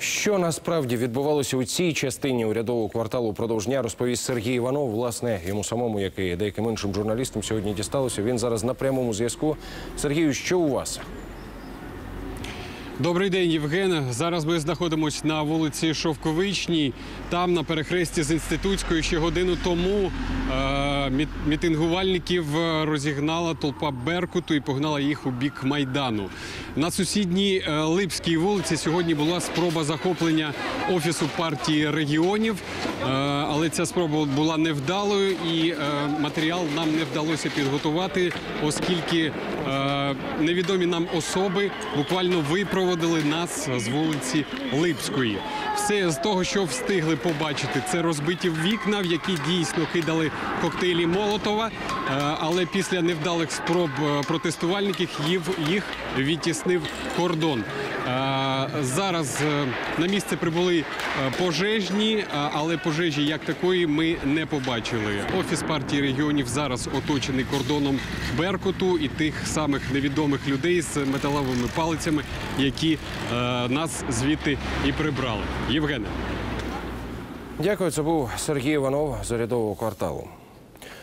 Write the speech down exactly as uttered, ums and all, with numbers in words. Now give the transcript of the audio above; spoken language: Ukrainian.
Що насправді відбувалося у цій частині урядового кварталу продовж дня, розповість Сергій Іванов. Власне, йому самому, як і деяким іншим журналістам, сьогодні дісталося. Він зараз на прямому зв'язку. Сергію, що у вас? Добрий день, Євген. Зараз ми знаходимося на вулиці Шовковичній. Там, на перехресті з Інститутською, ще годину тому е- мітингувальників розігнала толпа Беркуту і погнала їх у бік Майдану. На сусідній е- Липській вулиці сьогодні була спроба захоплення Офісу партії регіонів, е- але ця спроба була невдалою і е- матеріал нам не вдалося підготувати, оскільки е- невідомі нам особи буквально випроводили Виводили нас з вулиці Липської. Все з того, що встигли побачити, це розбиті вікна, в які дійсно кидали коктейлі Молотова, але після невдалих спроб протестувальників їх відтіснив кордон. Зараз на місце прибули пожежні, але пожежі як такої ми не побачили. Офіс партії регіонів зараз оточений кордоном Беркуту і тих самих невідомих людей з металевими палицями, які нас звідти і прибрали. Євгене. Дякую. Це був Сергій Іванов з урядового кварталу.